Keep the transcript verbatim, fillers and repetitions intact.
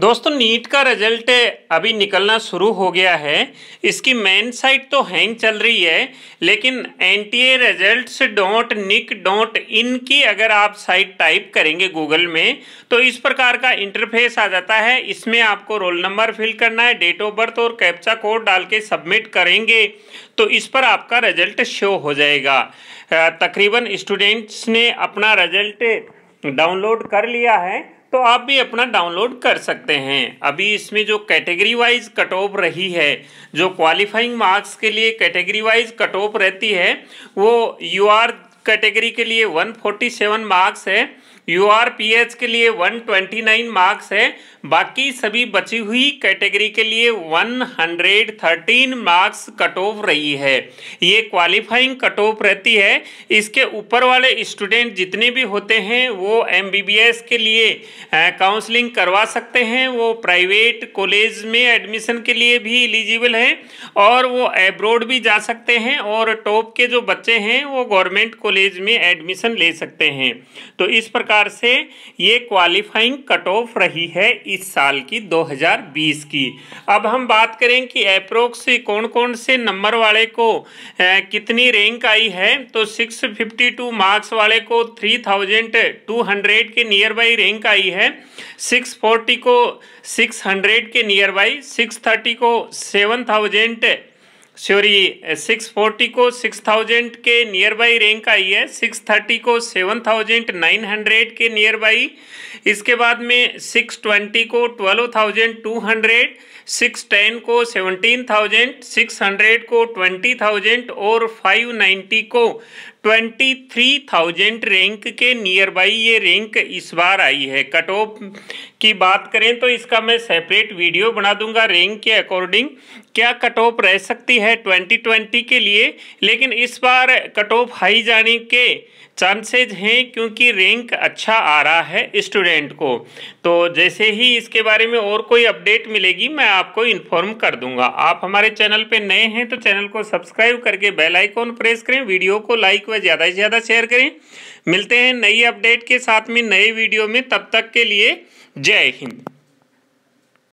दोस्तों नीट का रिजल्ट अभी निकलना शुरू हो गया है। इसकी मेन साइट तो हैंग चल रही है, लेकिन N T A results dot nic dot in की अगर आप साइट टाइप करेंगे गूगल में तो इस प्रकार का इंटरफेस आ जाता है। इसमें आपको रोल नंबर फिल करना है, डेट ऑफ बर्थ और कैप्चा कोड डाल के सबमिट करेंगे तो इस पर आपका रिजल्ट शो हो जाएगा। तकरीबन स्टूडेंट्स ने अपना रिजल्ट डाउनलोड कर लिया है तो आप भी अपना डाउनलोड कर सकते हैं। अभी इसमें जो कैटेगरी वाइज कट ऑफ रही है, जो क्वालिफाइंग मार्क्स के लिए कैटेगरी वाइज कट ऑफ रहती है, वो यू आर कैटेगरी के लिए एक सौ सैंतालीस मार्क्स है, यू आर पी एच के लिए एक सौ उनतीस मार्क्स है, बाकी सभी बची हुई कैटेगरी के लिए एक सौ तेरह मार्क्स कट ऑफ रही है। ये क्वालिफाइंग कट ऑफ रहती है। इसके ऊपर वाले स्टूडेंट जितने भी होते हैं वो एम बी बी एस के लिए काउंसलिंग करवा सकते हैं, वो प्राइवेट कॉलेज में एडमिशन के लिए भी एलिजिबल हैं और वो एब्रॉड भी जा सकते हैं, और टॉप के जो बच्चे हैं वो गवर्नमेंट कॉलेज में एडमिशन ले सकते हैं। तो इस प्रकार से ये क्वालिफाइंग कट ऑफ रही है इस साल की दो हज़ार बीस की। अब हम बात करें कि अप्रोक्स कौन कौन से नंबर वाले को ए, कितनी रैंक आई है, तो छह सौ बावन मार्क्स वाले को बत्तीस सौ के नियर बाई रैंक आई है, छह सौ चालीस को छह सौ के नियर बाई, छह सौ तीस को सात हज़ार सॉरी छह सौ चालीस को छह हज़ार के नियर बाई रैंक आई है, छह सौ तीस को सात हज़ार नौ सौ के नियर बाई, इसके बाद में छह सौ बीस को बारह हज़ार दो सौ, छह सौ दस को सत्रह हज़ार, छह सौ को बीस हज़ार और पाँच सौ नब्बे को तेईस हज़ार रैंक के नियर बाई ये रैंक इस बार आई है। कट ऑफ की बात करें तो इसका मैं सेपरेट वीडियो बना दूंगा, रैंक के अकॉर्डिंग क्या कट ऑफ रह सकती है दो हज़ार बीस के लिए, लेकिन इस बार कट ऑफ हाई जाने के चांसेज हैं क्योंकि रैंक अच्छा आ रहा है स्टूडेंट को। तो जैसे ही इसके बारे में और कोई अपडेट मिलेगी मैं आपको इन्फॉर्म कर दूंगा। आप हमारे चैनल पे नए हैं तो चैनल को सब्सक्राइब करके बेल आइकॉन प्रेस करें, वीडियो को लाइक व ज़्यादा से ज़्यादा शेयर करें। मिलते हैं नई अपडेट के साथ में नए वीडियो में, तब तक के लिए जय हिंद।